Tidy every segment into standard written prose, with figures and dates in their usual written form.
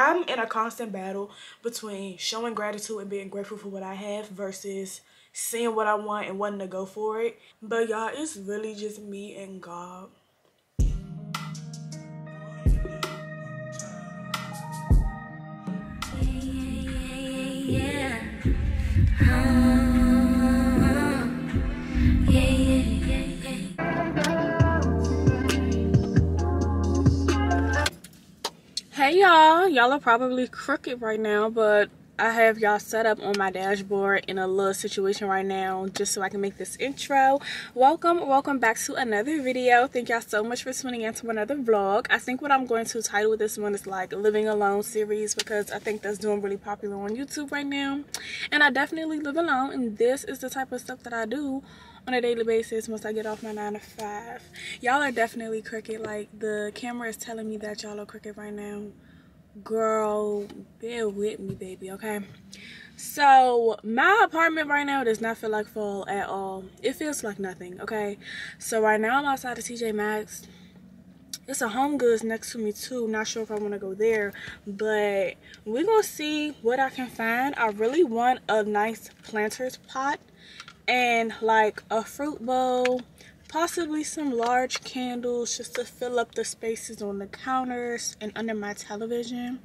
I'm in a constant battle between showing gratitude and being grateful for what I have versus seeing what I want and wanting to go for it. But y'all, it's really just me and God. Hey y'all are probably crooked right now, but I have y'all set up on my dashboard in a little situation right now just so I can make this intro. Welcome back to another video. Thank y'all so much for tuning in to another vlog. I think what I'm going to title this one is like Living Alone series, because I think that's doing really popular on YouTube right now, and I definitely live alone, and this is the type of stuff that I do on a daily basis once I get off my 9 to 5. Y'all are definitely crooked. Like, the camera is telling me that y'all are crooked right now. Girl, bear with me, baby, okay? So my apartment right now does not feel like fall at all. It feels like nothing, okay? So right now I'm outside of TJ Maxx. It's a HomeGoods next to me too. Not sure if I want to go there, but we're gonna see what I can find. I really want a nice planter's pot and like a fruit bowl, possibly some large candles just to fill up the spaces on the counters and under my television.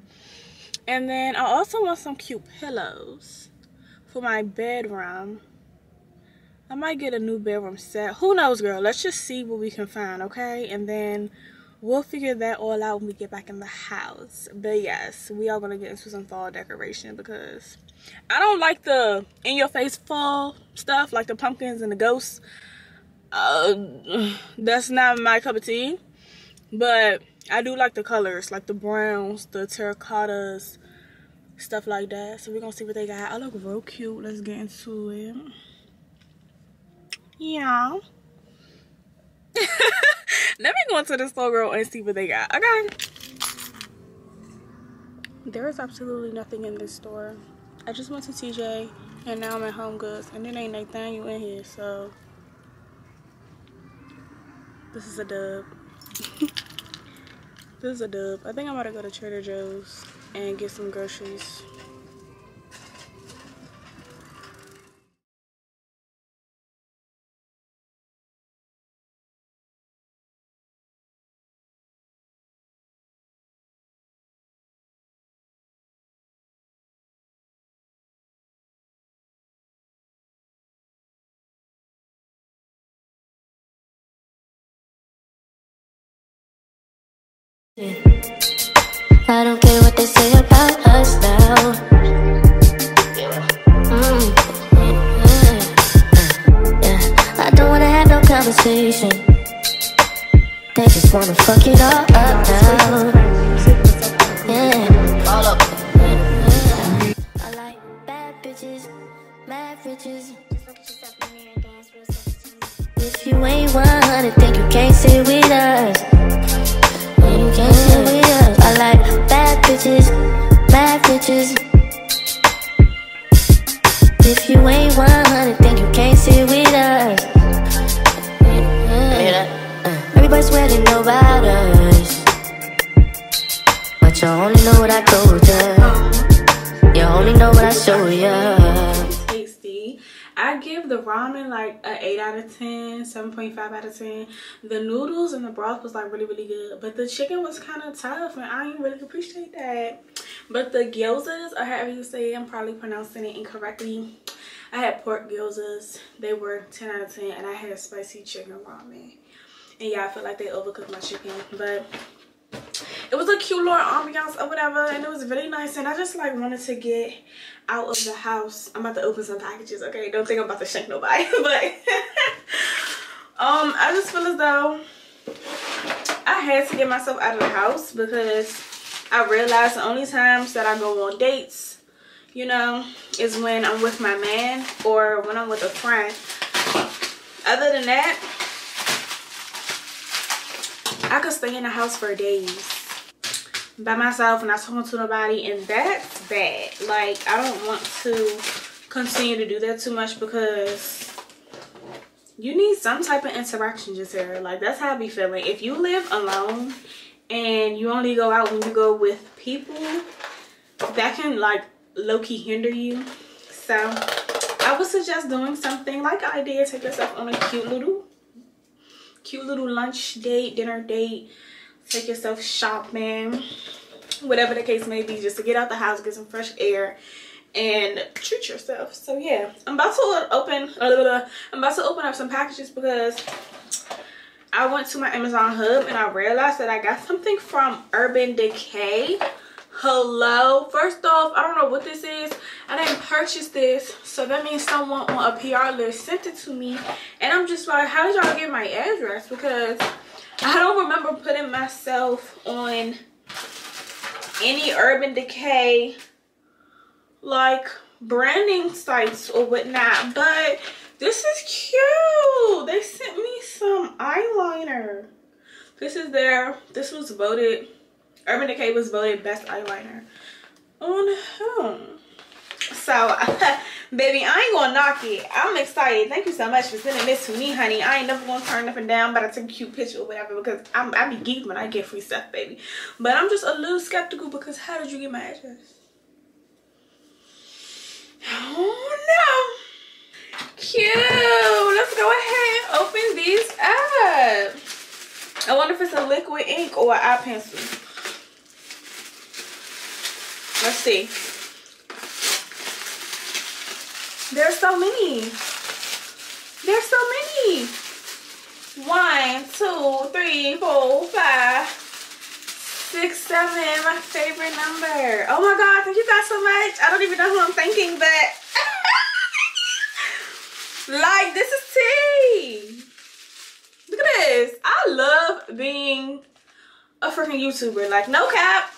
And then I also want some cute pillows for my bedroom. I might get a new bedroom set, who knows, girl. Let's just see what we can find, okay? And then we'll figure that all out when we get back in the house. But yes, we are going to get into some fall decoration, because I don't like the in-your-face fall stuff, like the pumpkins and the ghosts. That's not my cup of tea. But I do like the colors, like the browns, the terracottas, stuff like that. So we're going to see what they got. I look real cute. Let's get into it. Yeah. Let me go into the store, girl, and see what they got. Okay. There is absolutely nothing in this store. I just went to TJ and now I'm at HomeGoods, and it ain't Nathaniel in here, so this is a dub. This is a dub. I think I'm about to go to Trader Joe's and get some groceries. I don't care what they say about us now. I don't wanna have no conversation. They just wanna fuck it all up now. All up. I like bad bitches, mad bitches. If you ain't 100, think you can't sit with us. I like bad bitches, bad bitches. If you ain't 100, then you can't sit with us. Everybody swear they know about us, but you only know what I told ya. You only know what I show ya. I give the ramen like a 8 out of 10, 7.5 out of 10. The noodles and the broth was like really, really good. But the chicken was kind of tough and I didn't really appreciate that. But the gyozas, or however you say it, I'm probably pronouncing it incorrectly. I had pork gyozas. They were 10 out of 10. And I had spicy chicken ramen. And yeah, I feel like they overcooked my chicken. But it was a cute little ambiance or whatever, and it was really nice, and I just like wanted to get out of the house. I'm about to open some packages, okay? Don't think I'm about to shank nobody, but I just feel as though I had to get myself out of the house, because I realized the only times that I go on dates, you know, is when I'm with my man or when I'm with a friend. Other than that, I could stay in the house for days by myself and not talking to nobody, and that's bad. Like, I don't want to continue to do that too much, because you need some type of interaction just here. Like, that's how I be feeling. If you live alone and you only go out when you go with people, that can like low-key hinder you. So I would suggest doing something like I did. Take yourself on a cute little lunch date, dinner date. Take yourself shopping, whatever the case may be, just to get out the house, get some fresh air, and treat yourself. So yeah, I'm about to open up some packages because I went to my Amazon Hub and I realized that I got something from Urban Decay. Hello. First off, I don't know what this is. I didn't purchase this, so that means someone on a PR list sent it to me, and I'm just like, how did y'all get my address? Because I don't remember putting myself on any Urban Decay like branding sites or whatnot, but this is cute. They sent me some eyeliner. This was voted, Urban Decay was voted best eyeliner on Home. So baby, I ain't gonna knock it. I'm excited. Thank you so much for sending this to me, honey. I ain't never gonna turn up and down, but I took a cute picture or whatever, because I be geeked when I get free stuff, baby. But I'm just a little skeptical because how did you get my address? Oh no. Cute. Let's go ahead and open these up. I wonder if it's a liquid ink or an eye pencil. Let's see. There's so many. There's so many. 1, 2, 3, 4, 5, 6, 7. My favorite number. Oh my God, thank you guys so much. I don't even know who I'm thinking, but like, this is tea. Look at this. I love being a freaking YouTuber. Like, no cap.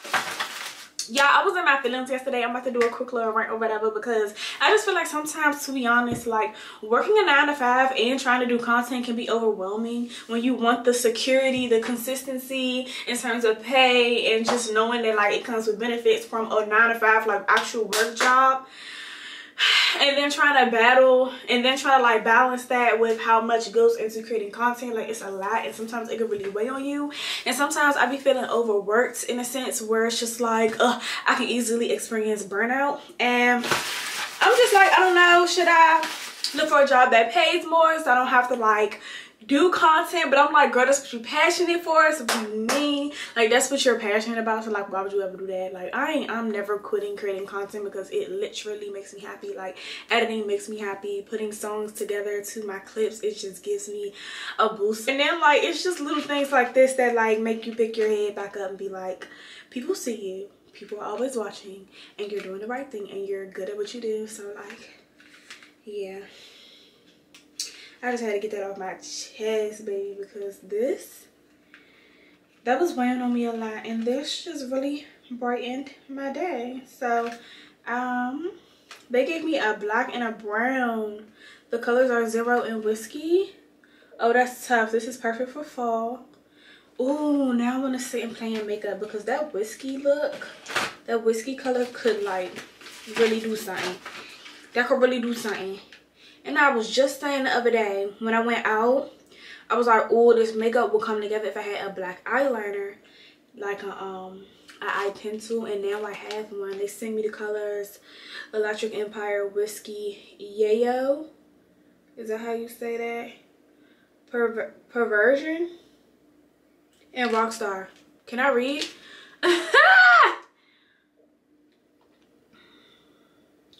Yeah, I was in my feelings yesterday. I'm about to do a quick little rant or whatever, because I just feel like sometimes, to be honest, like working a 9-to-5 and trying to do content can be overwhelming when you want the security, the consistency in terms of pay, and just knowing that like it comes with benefits from a 9-to-5 like actual work job. And then trying to battle and then try to like balance that with how much goes into creating content. Like, it's a lot, and sometimes it can really weigh on you. And sometimes I be feeling overworked in a sense where it's just like, I can easily experience burnout. And I'm just like, I don't know, should I look for a job that pays more so I don't have to like do content? But I'm like, girl, that's what you're passionate for, it's what you mean, like that's what you're passionate about, so like why would you ever do that? Like, I'm never quitting creating content because it literally makes me happy. Like, editing makes me happy, putting songs together to my clips, it just gives me a boost. And then like, it's just little things like this that like make you pick your head back up and be like, people see you, people are always watching, and you're doing the right thing, and you're good at what you do. So like, yeah, I just had to get that off my chest, baby, because that was weighing on me a lot, and this just really brightened my day. So they gave me a black and a brown. The colors are 0 and whiskey. Oh, that's tough. This is perfect for fall. Ooh, now I want to sit and play in makeup, because that whiskey look, that whiskey color could like really do something. That could really do something. And I was just saying the other day, when I went out, I was like, oh, this makeup will come together if I had a black eyeliner, like an eye pencil, and now I have one. They sent me the colors Electric Empire, Whiskey, Yayo. Is that how you say that? Perversion? And Rockstar. Can I read?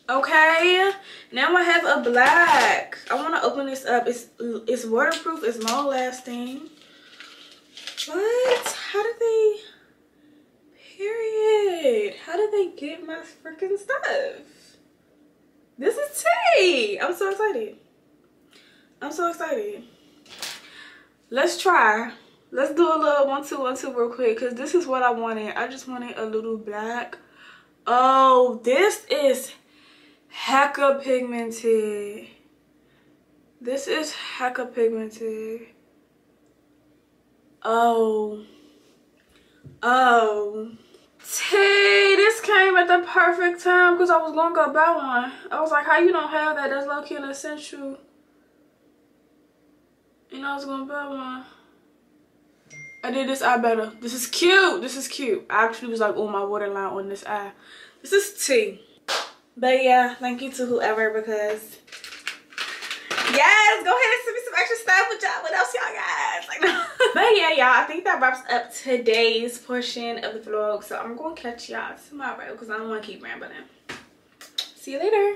Okay, now I have a black. I want to open this up. It's waterproof, it's long lasting. What? How did they get my freaking stuff? This is tea. I'm so excited. Let's do a little 1-2-1-2 real quick, because this is what I wanted. I just wanted a little black. Oh, this is hecka pigmented. This is hecka pigmented. Oh T, this came at the perfect time, because I was gonna go buy one. I was like, how you don't have that? That's low-key an essential, and I was gonna buy one. I did this eye better. This is cute. This is cute. I actually was like on my waterline on this eye. This is tea. But yeah, thank you to whoever, because yes, go ahead and send me some extra stuff with y'all. What else y'all got? Like, no. But yeah, y'all, I think that wraps up today's portion of the vlog. So I'm going to catch y'all tomorrow because I don't want to keep rambling. See you later.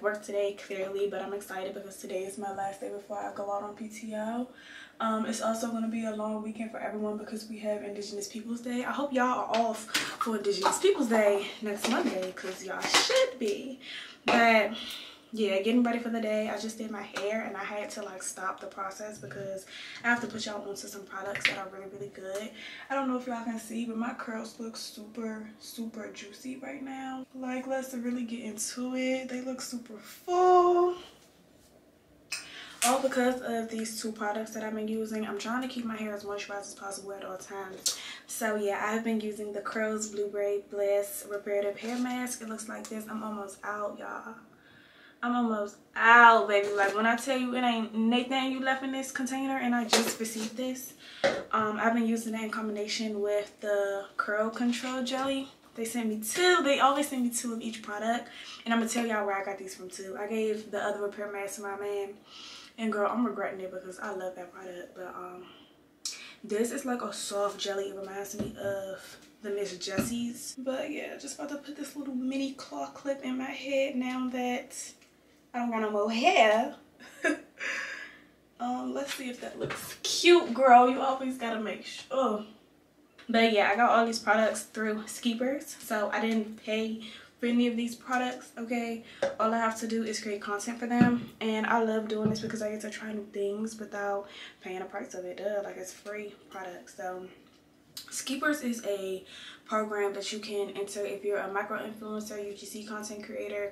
Work today clearly, but I'm excited because today is my last day before I go out on PTO. It's also going to be a long weekend for everyone because we have Indigenous Peoples Day. I hope y'all are off for Indigenous Peoples Day next Monday because y'all should be. But yeah, getting ready for the day. I just did my hair and I had to like stop the process because I have to put y'all onto some products that are really, really good. I don't know if y'all can see, but my curls look super, super juicy right now. Like, let's really get into it. They look super full. All because of these two products that I've been using. I'm trying to keep my hair as moisturized as possible at all times. So yeah, I've been using the Curls Blue Braid Bliss Reparative Hair Mask. It looks like this. I'm almost out, y'all. I'm almost out, baby. Like, when I tell you it ain't nothing you left in this container, and I just received this. I've been using that in combination with the Curl Control Jelly. They sent me two. They always send me two of each product. And I'm going to tell y'all where I got these from, too. I gave the other repair mask to my man. And, girl, I'm regretting it because I love that product. But this is like a soft jelly. It reminds me of the Miss Jessie's. But, yeah, just about to put this little mini claw clip in my head now that I don't want no more hair. Let's see if that looks cute, girl. You always gotta make sure. But yeah, I got all these products through Skeepers, so I didn't pay for any of these products, okay? All I have to do is create content for them, and I love doing this because I get to try new things without paying the price of it. Duh, like, it's free products, so Skeepers is a program that you can enter if you're a micro influencer, UGC content creator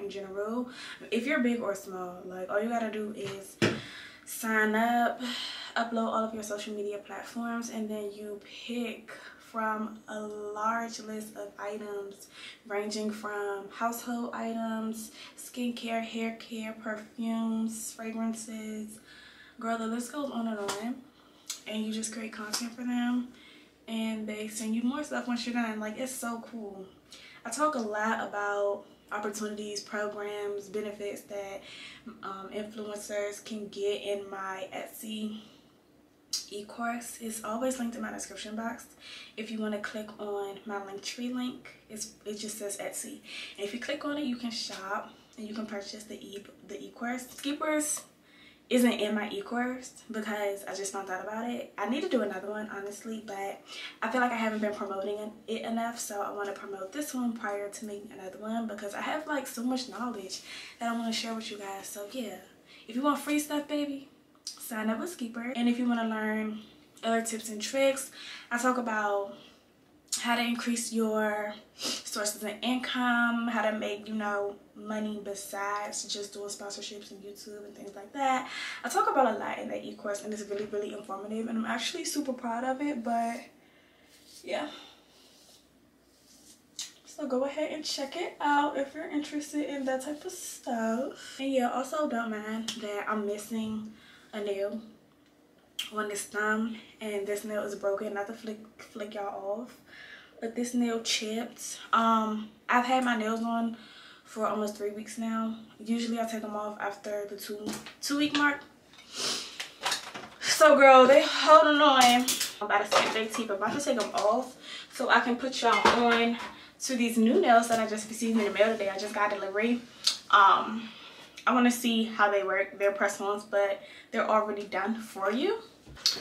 in general. If you're big or small, like, all you gotta do is sign up, upload all of your social media platforms, and then you pick from a large list of items ranging from household items, skincare, hair care, perfumes, fragrances. Girl, the list goes on and on. And you just create content for them, and they send you more stuff once you're done. Like, it's so cool. I talk a lot about opportunities, programs, benefits that influencers can get in my Etsy e-course. It's always linked in my description box. If you want to click on my Linktree link, it just says Etsy, and if you click on it, you can shop and you can purchase the e-course. Skeepers isn't in my e-course because I just found out about it. I need to do another one, honestly, but I feel like I haven't been promoting it enough, so I want to promote this one prior to making another one because I have, like, so much knowledge that I want to share with you guys. So yeah, if you want free stuff, baby, sign up with Skeepers. And if you want to learn other tips and tricks, I talk about how to increase your sources of income, how to make, you know, money besides just doing sponsorships and YouTube and things like that. I talk about a lot in that e-course, and it's really, really informative, and I'm actually super proud of it. But yeah, so go ahead and check it out if you're interested in that type of stuff. And yeah, also don't mind that I'm missing a nail on this thumb, and this nail is broken. Not to flick y'all off, but this nail chipped. I've had my nails on for almost 3 weeks now. Usually I take them off after the two-week mark. So girl, they holding on. I'm about to snip their teeth. I'm about to take them off so I can put y'all on to these new nails that I just received in the mail today. I just got delivery. I want to see how they work. They're press-ons, but they're already done for you.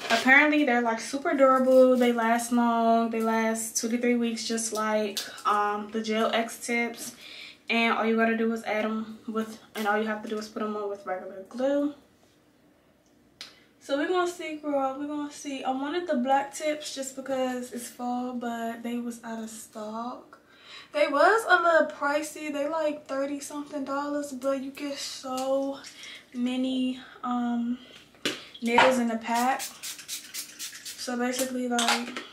Apparently they're like super durable, they last long, they last 2 to 3 weeks, just like the Gel X tips. And all you gotta do is add them with, and all you have to do is put them on with regular glue. So we're gonna see, girl, we're gonna see. I wanted the black tips just because it's fall, but they was out of stock. They was a little pricey, they like $30 something, but you get so many needles in a pack. So basically, like,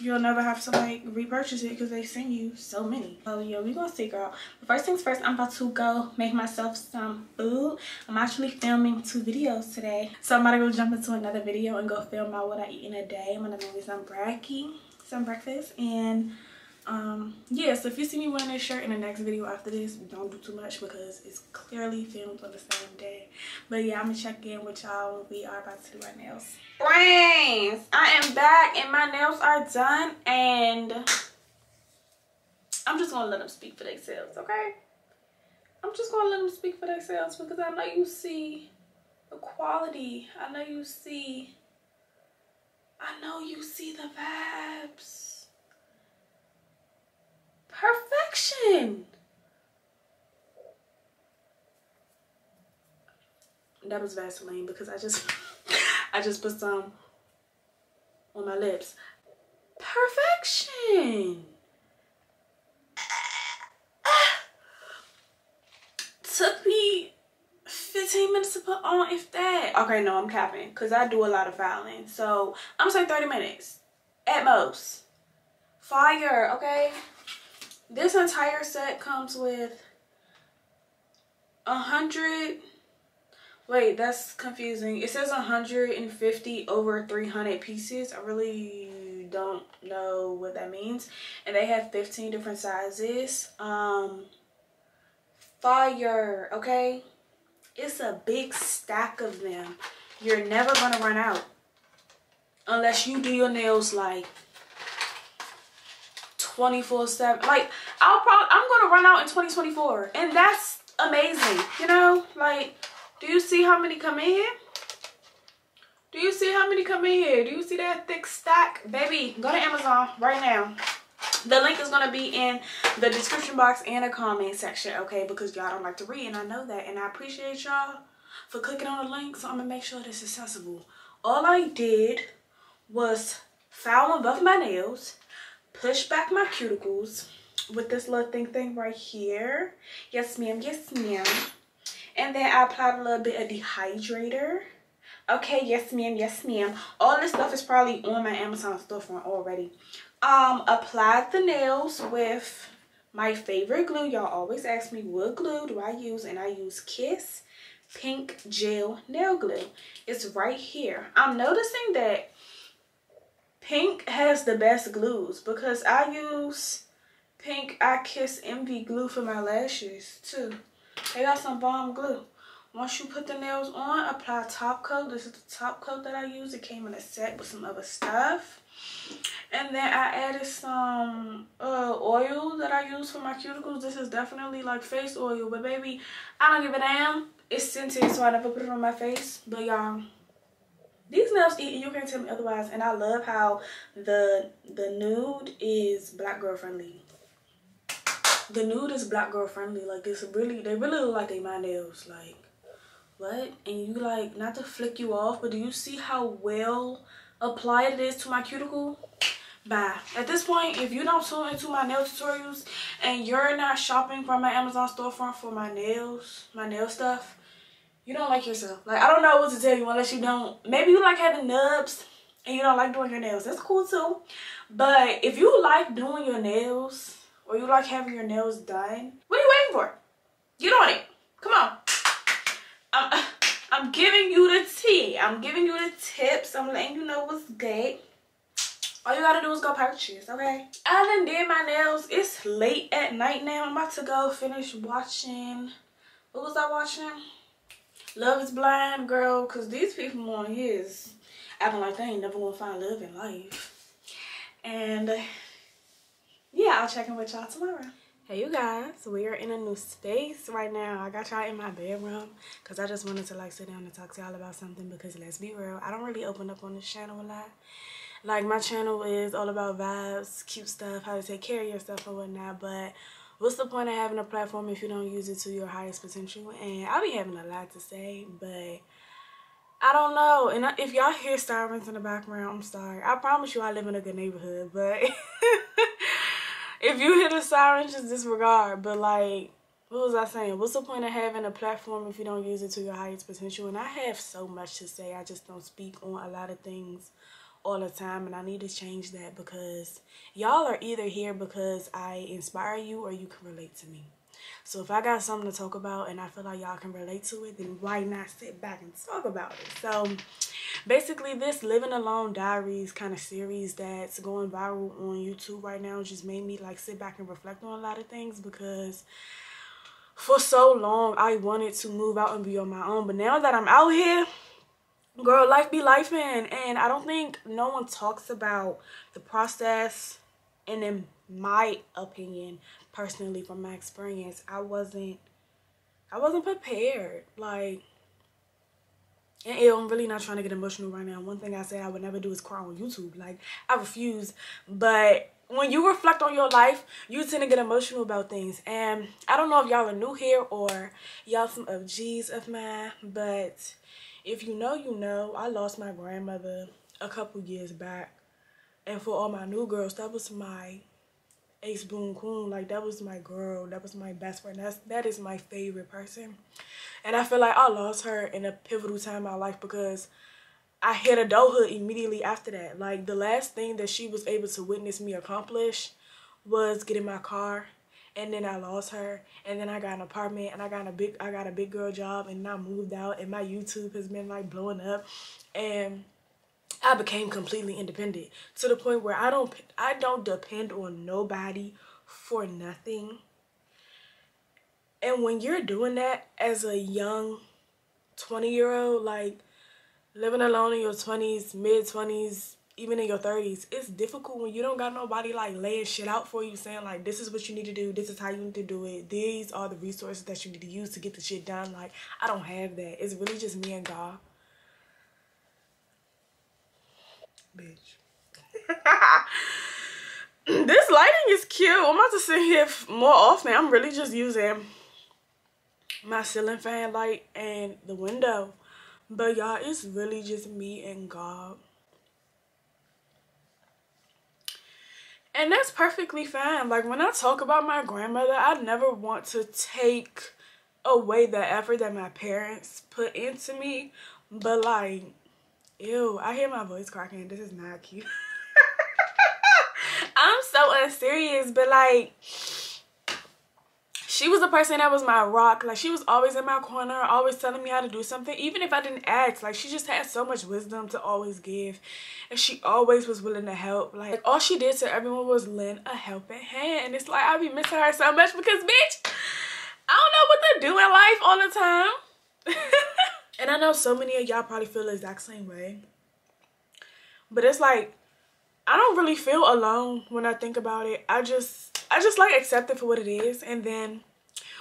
you'll never have to like repurchase it because they send you so many. Oh yeah, we gonna see, girl. But first things first, I'm about to go make myself some food. I'm actually filming 2 videos today, so I'm about to go jump into another video and go film out what I eat in a day. I'm gonna make some brekkie, some breakfast, and yeah. So if you see me wearing this shirt in the next video after this, don't do too much because it's clearly filmed on the same day. But yeah, I'm gonna check in with y'all. We are about to do our nails. Friends, I am back and my nails are done, and I'm just gonna let them speak for themselves, okay? I'm just gonna let them speak for themselves because I know you see the quality. I know you see. I know you see the vibes. Perfection. That was Vaseline because I just I just put some on my lips. Perfection. Took me 15 minutes to put on, if that. Okay, no, I'm capping because I do a lot of filing. So I'm saying 30 minutes at most. Fire, okay? This entire set comes with 100, wait, that's confusing. It says 150 over 300 pieces. I really don't know what that means. And they have 15 different sizes. Fire, okay? It's a big stack of them. You're never gonna run out unless you do your nails like 24/7. Like, I'm gonna run out in 2024, and that's amazing, you know? Like, do you see how many come in here? Do you see how many come in here? Do you see that thick stack? Baby, go to Amazon right now. The link is gonna be in the description box and the comment section, okay? Because y'all don't like to read, and I know that, and I appreciate y'all for clicking on the link, so I'm gonna make sure this is accessible. All I did was file above my nails, push back my cuticles with this little thing right here. Yes, ma'am. Yes, ma'am. And then I applied a little bit of dehydrator. Okay, yes, ma'am. Yes, ma'am. All this stuff is probably on my Amazon storefront already. Applied the nails with my favorite glue. Y'all always ask me what glue do I use, and I use Kiss Pink Gel Nail Glue. It's right here. I'm noticing that Pink has the best glues because I use Pink I Kiss Envy glue for my lashes too. They got some bomb glue. Once you put the nails on, apply top coat. This is the top coat that I use. It came in a set with some other stuff. And then I added some oil that I use for my cuticles. This is definitely like face oil, but baby, I don't give a damn. It's scented, so I never put it on my face. But y'all, these nails eat, you can't tell me otherwise. And I love how the nude is black girl friendly. The nude is black girl friendly. Like, it's really, they really look like they my nails. Like, what? And you like, not to flick you off, but do you see how well applied it is to my cuticle? Bye. At this point, if you don't tune into my nail tutorials and you're not shopping from my Amazon storefront for my nails, my nail stuff, you don't like yourself. Like, I don't know what to tell you unless you don't. Maybe you like having nubs and you don't like doing your nails. That's cool too. But if you like doing your nails or you like having your nails done, what are you waiting for? Get on it. Come on. I'm giving you the tea. I'm giving you the tips. I'm letting you know what's good. All you gotta do is go purchase, okay? I done did my nails. It's late at night now. I'm about to go finish watching. What was I watching? Love is Blind, girl, because these people on here is acting like they ain't never gonna find love in life. And yeah, I'll check in with y'all tomorrow. Hey you guys, we are in a new space right now. I got y'all in my bedroom because I just wanted to like sit down and talk to y'all about something, because let's be real, I don't really open up on this channel a lot. Like, my channel is all about vibes, cute stuff, how to take care of yourself and whatnot, but what's the point of having a platform if you don't use it to your highest potential? And I'll be having a lot to say, but I don't know. And if y'all hear sirens in the background, I'm sorry. I promise you I live in a good neighborhood, but if you hear the sirens, just disregard. But like, what was I saying? What's the point of having a platform if you don't use it to your highest potential? And I have so much to say. I just don't speak on a lot of things all the time, and I need to change that, because y'all are either here because I inspire you or you can relate to me. So if I got something to talk about and I feel like y'all can relate to it, then why not sit back and talk about it? So basically, this Living Alone Diaries kind of series that's going viral on YouTube right now just made me like sit back and reflect on a lot of things, because for so long I wanted to move out and be on my own. But now that I'm out here, girl, life be life, man. And I don't think no one talks about the process. And in my opinion, personally, from my experience, I wasn't prepared. Like, and I'm really not trying to get emotional right now. One thing I said I would never do is cry on YouTube. Like, I refuse. But when you reflect on your life, you tend to get emotional about things. And I don't know if y'all are new here or y'all some OGs of mine, but if you know, you know. I lost my grandmother a couple years back. And for all my new girls, that was my ace boon queen. Like, that was my girl. That was my best friend. That is my favorite person. And I feel like I lost her in a pivotal time in my life, because I hit adulthood immediately after that. Like, the last thing that she was able to witness me accomplish was get in my car. And then I lost her, and then I got an apartment, and I got a big girl job, and I moved out, and my YouTube has been like blowing up, and I became completely independent to the point where I don't depend on nobody for nothing. And when you're doing that as a young 20-year-old, like living alone in your 20s, mid 20s, even in your 30s, it's difficult when you don't got nobody like laying shit out for you, saying like, this is what you need to do, this is how you need to do it, these are the resources that you need to use to get the shit done. Like, I don't have that. It's really just me and God. Bitch. This lighting is cute. I'm about to sit here more often. I'm really just using my ceiling fan light and the window. But y'all, it's really just me and God. And that's perfectly fine. Like, when I talk about my grandmother, I never want to take away the effort that my parents put into me. But like, ew, I hear my voice cracking. This is not cute. I'm so unserious, but like, she was the person that was my rock. Like, she was always in my corner, always telling me how to do something, even if I didn't ask. Like, she just had so much wisdom to always give, and she always was willing to help. Like, all she did to everyone was lend a helping hand. And it's like, I be missing her so much, because bitch, I don't know what to do in life all the time. And I know so many of y'all probably feel the exact same way, but it's like, I don't really feel alone when I think about it. I just like accept it for what it is. And then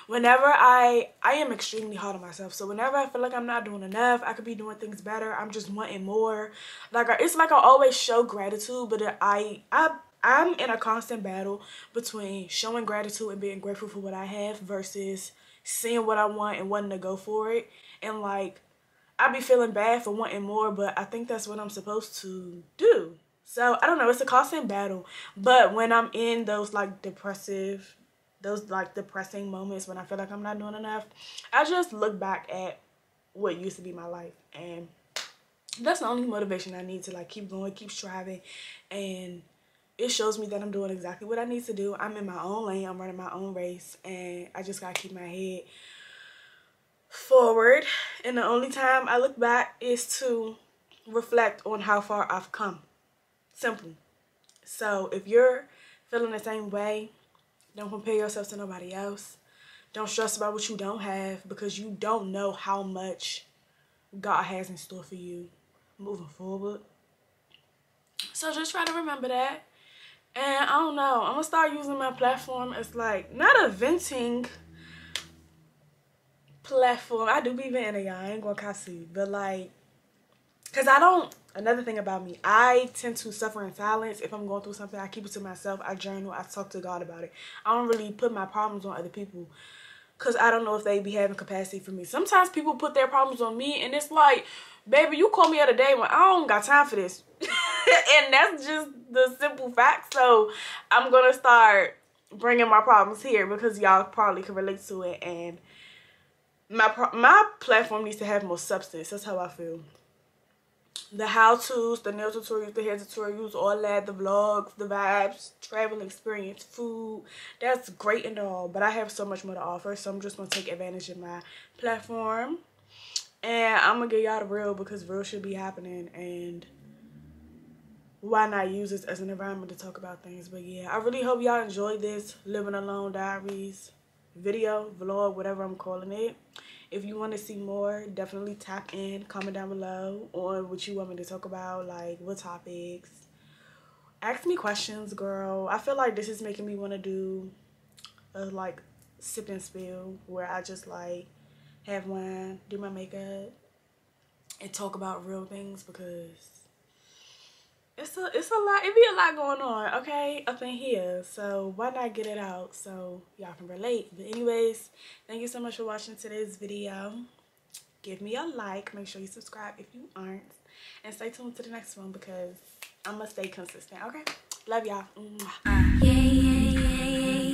whenever I am extremely hard on myself. So whenever I feel like I'm not doing enough, I could be doing things better, I'm just wanting more. Like, it's like I always show gratitude, but I'm in a constant battle between showing gratitude and being grateful for what I have versus seeing what I want and wanting to go for it. And like, I be feeling bad for wanting more, but I think that's what I'm supposed to do. So, I don't know, it's a constant battle. But when I'm in those like depressing moments, when I feel like I'm not doing enough, I just look back at what used to be my life. And that's the only motivation I need to like keep going, keep striving. And it shows me that I'm doing exactly what I need to do. I'm in my own lane, I'm running my own race, and I just gotta keep my head forward. And the only time I look back is to reflect on how far I've come. Simple. So if you're feeling the same way, don't compare yourself to nobody else. Don't stress about what you don't have, because you don't know how much God has in store for you moving forward. So just try to remember that. And I don't know, I'm gonna start using my platform as like, not a venting platform. I do be venting, y'all, I ain't gonna cuss you, but like, cause I don't, another thing about me, I tend to suffer in silence. If I'm going through something, I keep it to myself, I journal, I talk to God about it. I don't really put my problems on other people, cause I don't know if they be having capacity for me. Sometimes people put their problems on me and it's like, baby, you called me the other day when I don't got time for this. And that's just the simple fact. So I'm gonna start bringing my problems here because y'all probably can relate to it. And my platform needs to have more substance. That's how I feel. The how-tos, the nail tutorials, the hair tutorials, all that, the vlogs, the vibes, travel experience, food, that's great and all, but I have so much more to offer, so I'm just gonna take advantage of my platform. And I'm gonna get y'all the real, because real should be happening, and why not use this as an environment to talk about things. But yeah, I really hope y'all enjoyed this Living Alone Diaries video, vlog, whatever I'm calling it. If you want to see more, definitely tap in, comment down below on what you want me to talk about, like what topics. Ask me questions, girl. I feel like this is making me want to do a like sip and spill where I just like have wine, do my makeup, and talk about real things, because it's a lot, it be a lot going on, okay, up in here, so why not get it out so y'all can relate. But anyways, thank you so much for watching today's video. Give me a like, make sure you subscribe if you aren't, and stay tuned to the next one because I'ma stay consistent, okay? Love y'all. Yeah, yeah,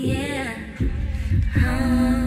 yeah, yeah, yeah.